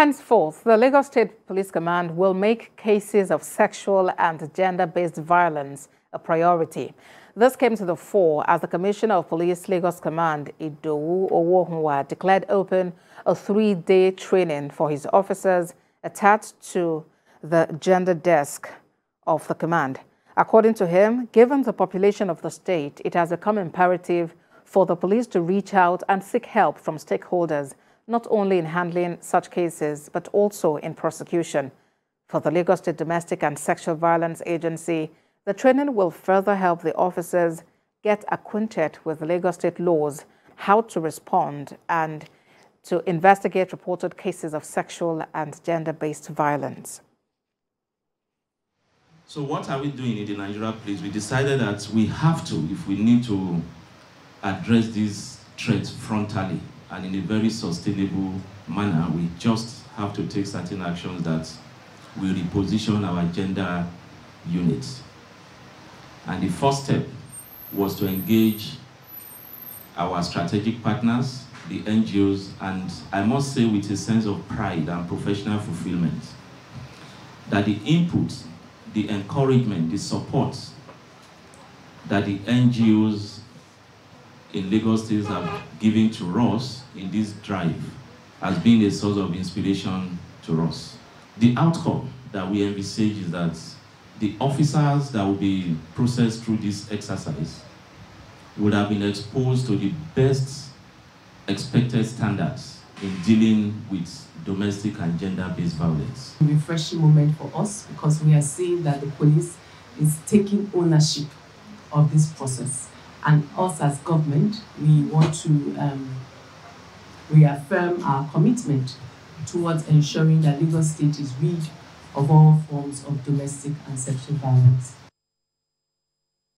Henceforth, the Lagos State Police Command will make cases of sexual and gender-based violence a priority. This came to the fore as the Commissioner of Police Lagos Command, Idowu Owohumwa, declared open a 3-day training for his officers attached to the gender desk of the command. According to him, given the population of the state, it has become imperative for the police to reach out and seek help from stakeholders, not only in handling such cases, but also in prosecution. For the Lagos State Domestic and Sexual Violence Agency, the training will further help the officers get acquainted with Lagos State laws, how to respond, and to investigate reported cases of sexual and gender-based violence. So what are we doing in the Nigeria police? We decided that we have to, if we need to address these threats frontally and in a very sustainable manner, we just have to take certain actions that will reposition our gender units. And the first step was to engage our strategic partners, the NGOs, and I must say with a sense of pride and professional fulfillment, that the input, the encouragement, the support that the NGOs in Lagos State have given to us in this drive has been a source of inspiration to us. The outcome that we envisage is that the officers that will be processed through this exercise would have been exposed to the best expected standards in dealing with domestic and gender-based violence. A refreshing moment for us because we are seeing that the police is taking ownership of this process, and us as government, we want to reaffirm our commitment towards ensuring that Lagos State is rid of all forms of domestic and sexual violence.